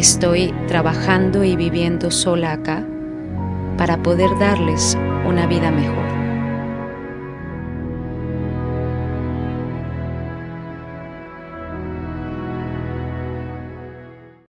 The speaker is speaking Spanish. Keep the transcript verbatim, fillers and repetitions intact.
Estoy trabajando y viviendo sola acá para poder darles una vida mejor.